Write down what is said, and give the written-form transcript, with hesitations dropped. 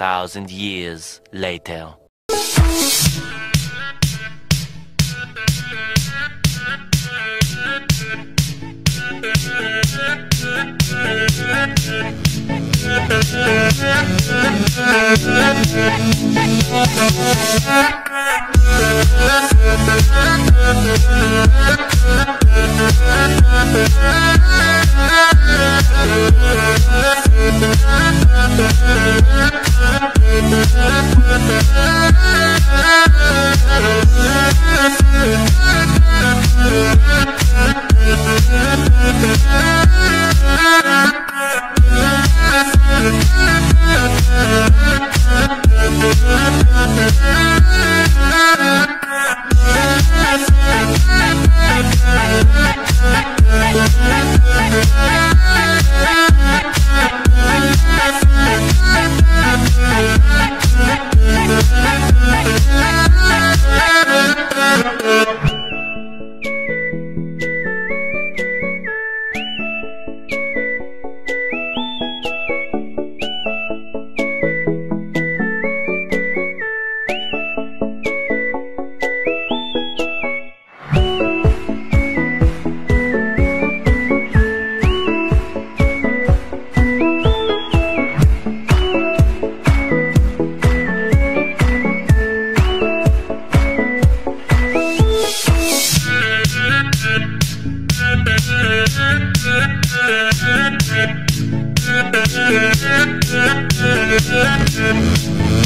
1,000 years later.